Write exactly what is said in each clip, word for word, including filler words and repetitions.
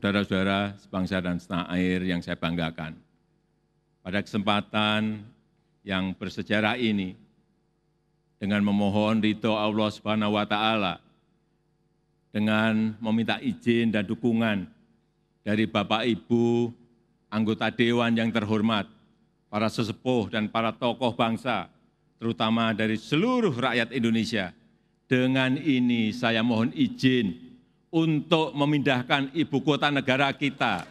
saudara-saudara sebangsa dan setanah air yang saya banggakan. Pada kesempatan yang bersejarah ini, dengan memohon ridho Allah Subhanahu wa Ta'ala, dengan meminta izin dan dukungan dari Bapak Ibu anggota Dewan yang terhormat, para sesepuh dan para tokoh bangsa, terutama dari seluruh rakyat Indonesia, dengan ini saya mohon izin untuk memindahkan ibu kota negara kita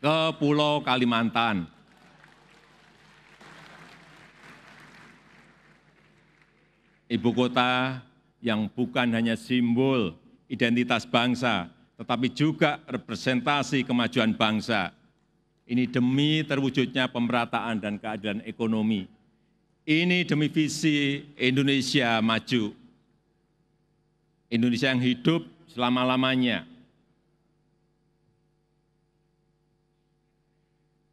ke Pulau Kalimantan. Ibu kota yang bukan hanya simbol identitas bangsa, tetapi juga representasi kemajuan bangsa. Ini demi terwujudnya pemerataan dan keadilan ekonomi. Ini demi visi Indonesia maju, Indonesia yang hidup selama-lamanya.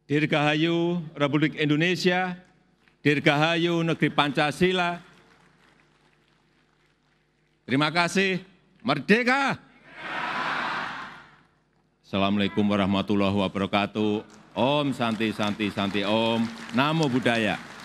Dirgahayu Republik Indonesia, dirgahayu negeri Pancasila. Terima kasih, merdeka! Assalamualaikum warahmatullahi wabarakatuh. Om Santi, Santi, Santi, Om. Namo Buddhaya.